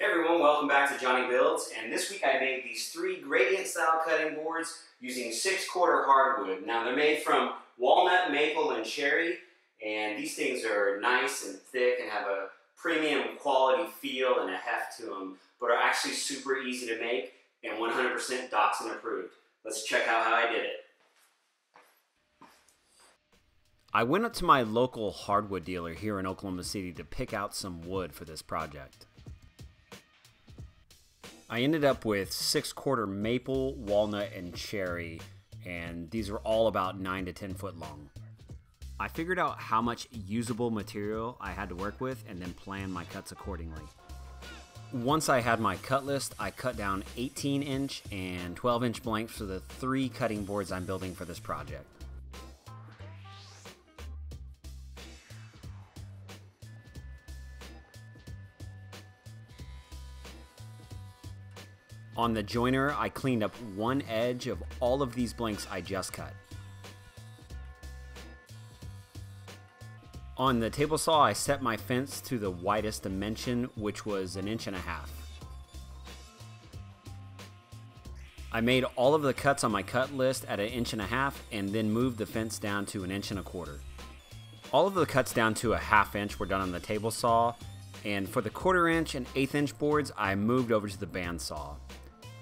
Hey everyone, welcome back to Jonny Builds, and this week I made these three gradient style cutting boards using 6/4 hardwood. Now they're made from walnut, maple, and cherry, and these things are nice and thick and have a premium quality feel and a heft to them, but are actually super easy to make and 100% Dachshund approved. Let's check out how I did it. I went up to my local hardwood dealer here in Oklahoma City to pick out some wood for this project. I ended up with 6/4 maple, walnut, and cherry, and these were all about 9 to 10 foot long. I figured out how much usable material I had to work with and then planned my cuts accordingly. Once I had my cut list, I cut down 18 inch and 12 inch blanks for the three cutting boards I'm building for this project. On the joiner, I cleaned up one edge of all of these blanks I just cut. On the table saw, I set my fence to the widest dimension, which was 1.5 inches. I made all of the cuts on my cut list at 1.5 inches and then moved the fence down to 1.25 inches. All of the cuts down to 0.5 inch were done on the table saw, and for the 1/4 inch and 1/8 inch boards, I moved over to the band saw.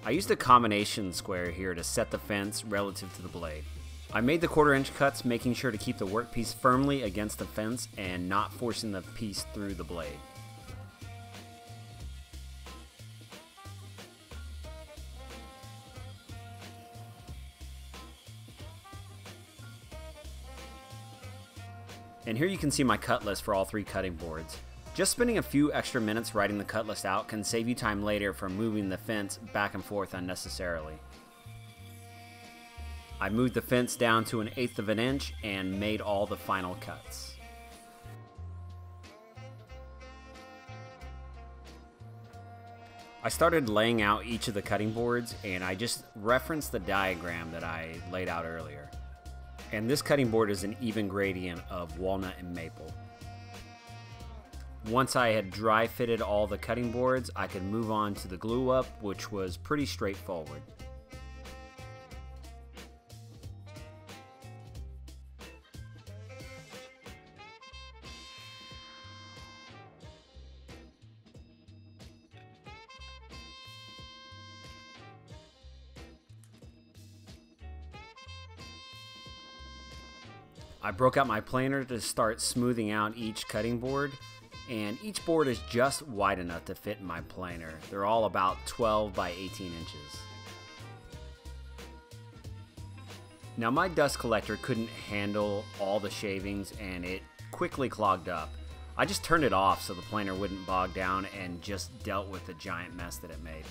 I used a combination square here to set the fence relative to the blade. I made the 1/4 inch cuts, making sure to keep the workpiece firmly against the fence and not forcing the piece through the blade. And here you can see my cut list for all three cutting boards. Just spending a few extra minutes writing the cut list out can save you time later from moving the fence back and forth unnecessarily. I moved the fence down to 1/8 inch and made all the final cuts. I started laying out each of the cutting boards, and I just referenced the diagram that I laid out earlier. And this cutting board is an even gradient of walnut and maple. Once I had dry fitted all the cutting boards, I could move on to the glue up, which was pretty straightforward. I broke out my planer to start smoothing out each cutting board. And each board is just wide enough to fit in my planer. They're all about 12 by 18 inches. Now my dust collector couldn't handle all the shavings and it quickly clogged up. I just turned it off so the planer wouldn't bog down and just dealt with the giant mess that it made.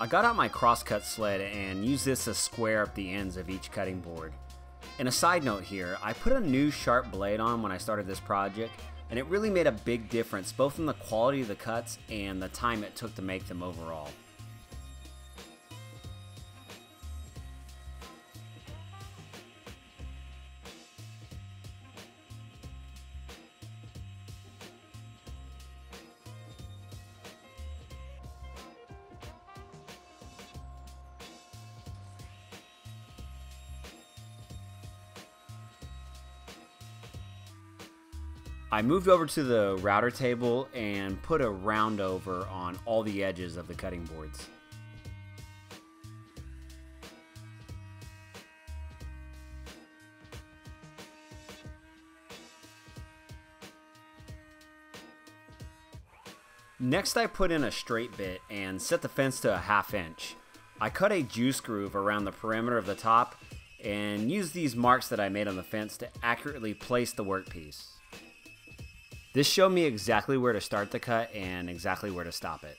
I got out my crosscut sled and used this to square up the ends of each cutting board. And a side note here, I put a new sharp blade on when I started this project, and it really made a big difference both in the quality of the cuts and the time it took to make them overall. I moved over to the router table and put a round over on all the edges of the cutting boards. Next, I put in a straight bit and set the fence to 1/2 inch. I cut a juice groove around the perimeter of the top and used these marks that I made on the fence to accurately place the workpiece. This showed me exactly where to start the cut and exactly where to stop it.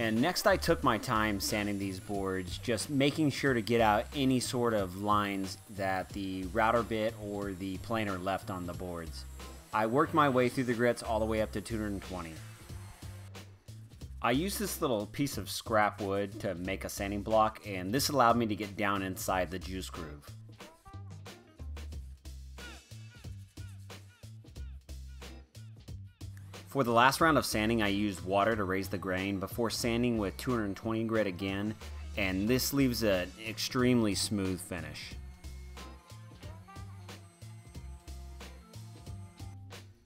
And next I took my time sanding these boards, just making sure to get out any sort of lines that the router bit or the planer left on the boards. I worked my way through the grits all the way up to 220. I used this little piece of scrap wood to make a sanding block, and this allowed me to get down inside the juice groove. For the last round of sanding, I used water to raise the grain before sanding with 220 grit again, and this leaves an extremely smooth finish.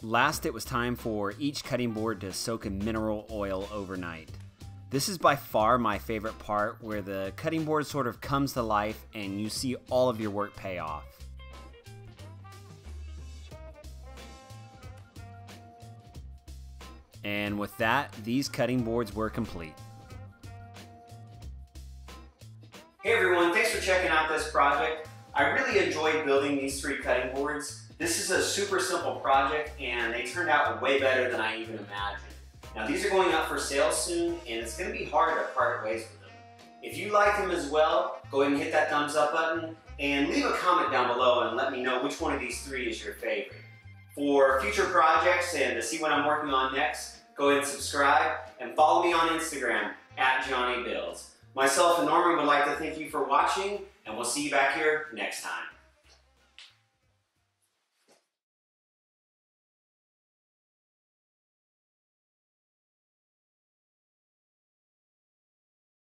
Last, it was time for each cutting board to soak in mineral oil overnight. This is by far my favorite part, where the cutting board sort of comes to life and you see all of your work pay off. And with that, these cutting boards were complete. Hey everyone, thanks for checking out this project. I really enjoyed building these three cutting boards. This is a super simple project and they turned out way better than I even imagined. Now these are going out for sale soon and it's gonna be hard to part ways with them. If you like them as well, go ahead and hit that thumbs up button and leave a comment down below and let me know which one of these three is your favorite. For future projects and to see what I'm working on next, go ahead and subscribe and follow me on Instagram at Jonny Builds. Myself and Norman would like to thank you for watching, and we'll see you back here next time.